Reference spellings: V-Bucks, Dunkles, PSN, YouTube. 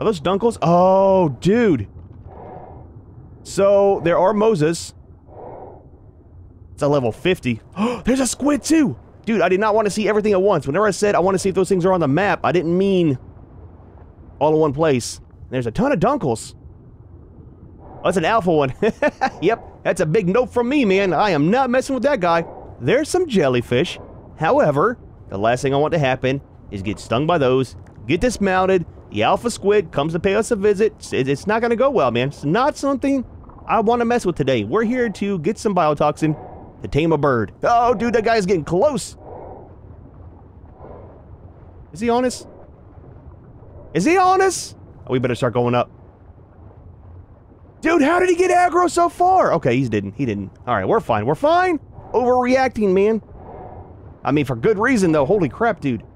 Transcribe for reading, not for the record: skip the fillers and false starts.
Are those Dunkles? Oh, dude. So, there are Moses. It's a level 50. Oh, there's a squid too! Dude, I did not want to see everything at once. Whenever I said I want to see if those things are on the map, I didn't mean all in one place. And there's a ton of Dunkles. Oh, that's an alpha one. Yep, that's a big note from me, man. I am not messing with that guy. There's some jellyfish. However, the last thing I want to happen is get stung by those, get dismounted, the alpha squid comes to pay us a visit. It's not going to go well, man. It's not something I want to mess with today. We're here to get some biotoxin to tame a bird. Oh, dude, that guy's getting close. Is he on us? Is he on us? Oh, we better start going up. Dude, how did he get aggro so far? Okay, he didn't. All right, we're fine. Overreacting, man. I mean, for good reason, though. Holy crap, dude.